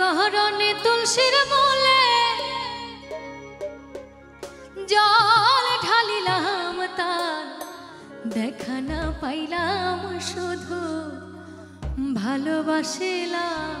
করণে তুলসীর মূলে জল ঢালিলাম তার দেখা না পাইলাম শুধু ভালোবাসিলাম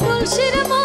كل شي.